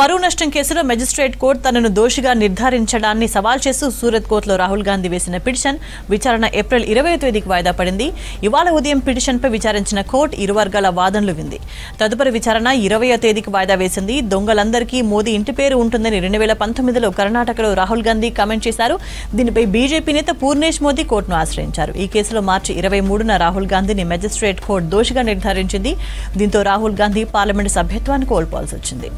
పరువు నష్టం కేసులో మెజిస్ట్రేట్ కోర్టు తనను దోషిగా నిర్ధారించడాన్ని సవాల్ చేస్తూ సూరత్ కోర్టులో రాహుల్ గాంధీ వేసిన పిటిషన్ విచారణ ఏప్రిల్ 20వ తేదీకి వాయిదా పడింది. ఇవాళ ఉదయం పిటిషన్పై విచారించిన కోర్టు ఇరు వర్గాల వాదనలు వింది. తదుపరి విచారణ 20వ తేదీకి వాయిదా వేసింది. దొంగలందరికీ మోదీ ఇంటి పేరు ఉంటుందని 2019లో కర్ణాటకలో రాహుల్ గాంధీ కామెంట్ చేశారు. దీనిపై బీజేపీ నేత పూర్ణేష్ మోదీ కోర్టును ఆశ్రయించారు. ఈ కేసులో మార్చి 23న రాహుల్ గాంధీని మెజిస్ట్రేట్ కోర్టు దోషిగా నిర్ధారించింది. దీంతో రాహుల్ గాంధీ పార్లమెంట్ సభ్యత్వాన్ని కోల్పోవాల్సి వచ్చింది.